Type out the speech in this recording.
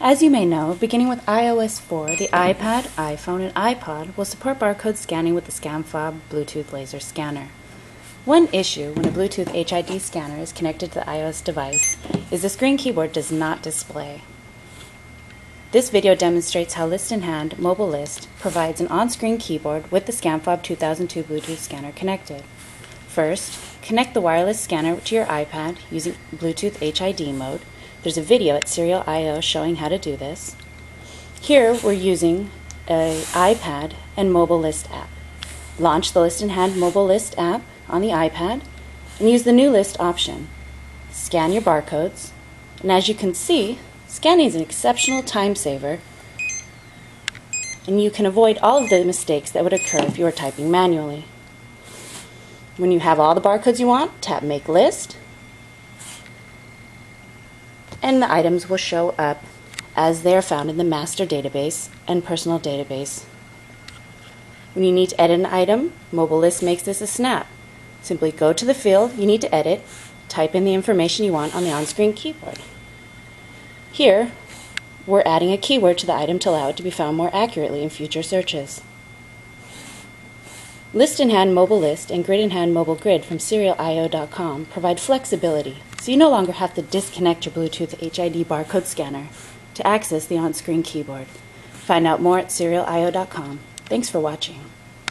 As you may know, beginning with iOS 4, the iPad, iPhone, and iPod will support barcode scanning with the Scanfob Bluetooth laser scanner. One issue when a Bluetooth HID scanner is connected to the iOS device is the screen keyboard does not display. This video demonstrates how List-In-Hand MobileGrid provides an on-screen keyboard with the Scanfob 2002 Bluetooth scanner connected. First, connect the wireless scanner to your iPad using Bluetooth HID mode. There's a video at Serial I.O. showing how to do this. Here we're using an iPad and MobileGrid app. Launch the List-In-Hand MobileGrid app on the iPad and use the new list option. Scan your barcodes, and as you can see, scanning is an exceptional time saver and you can avoid all of the mistakes that would occur if you were typing manually. When you have all the barcodes you want, tap Make List, and the items will show up as they are found in the master database and personal database. When you need to edit an item, MobileGrid makes this a snap. Simply go to the field you need to edit, type in the information you want on the on-screen keyboard. Here, we're adding a keyword to the item to allow it to be found more accurately in future searches. List-in-hand MobileGrid and Grid-in-hand MobileGrid from SerialIO.com provide flexibility, so you no longer have to disconnect your Bluetooth HID barcode scanner to access the on-screen keyboard. Find out more at SerialIO.com. Thanks for watching.